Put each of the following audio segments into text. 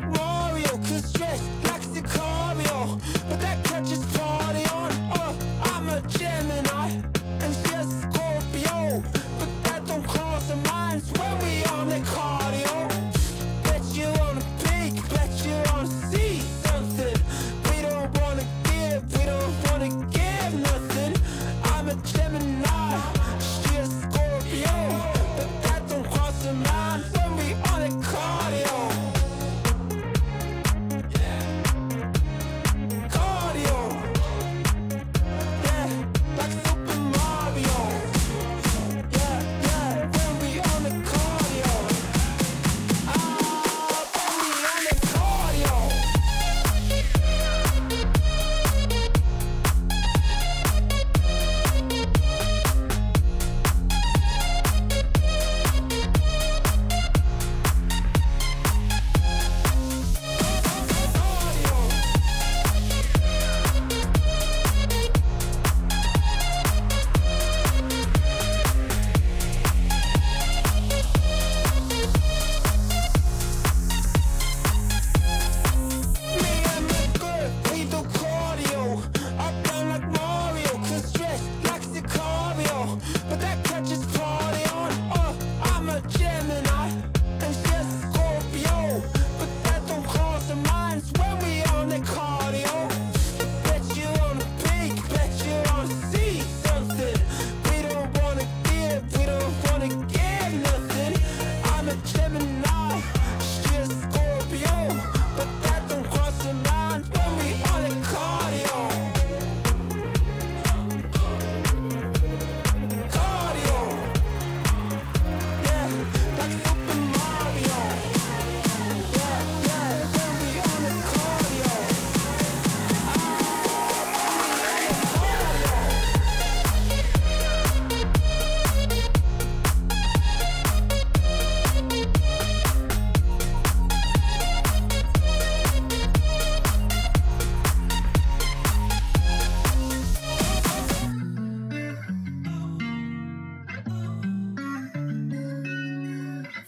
like Mario, cause dressed like Sicario, but that catches party on. I'm a Gemini, and she's a Scorpio, but that don't cross the minds when we on the cardio. Bet you wanna peek, bet you wanna see something. We don't wanna give, we don't wanna give nothing. I'm a Gemini, she's a Scorpio, but that don't cross the minds when we on the cardio.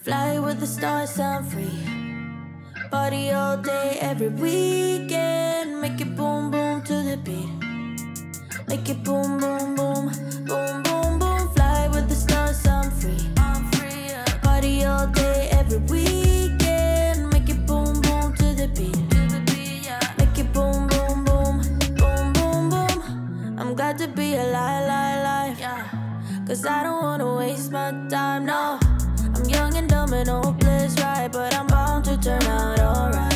Fly with the stars, I'm free. Party all day, every weekend. Make it boom, boom to the beat. Make it boom, boom, boom. Boom, boom, boom. Fly with the stars, I'm free. I'm free, yeah. Party all day, every weekend. Make it boom, boom to the beat. To the beat, yeah. Make it boom, boom, boom. Boom, boom, boom. I'm glad to be alive, alive, alive. Yeah. Cause I don't wanna waste my time, no. I'm young and dumb and hopeless, right? But I'm bound to turn out alright.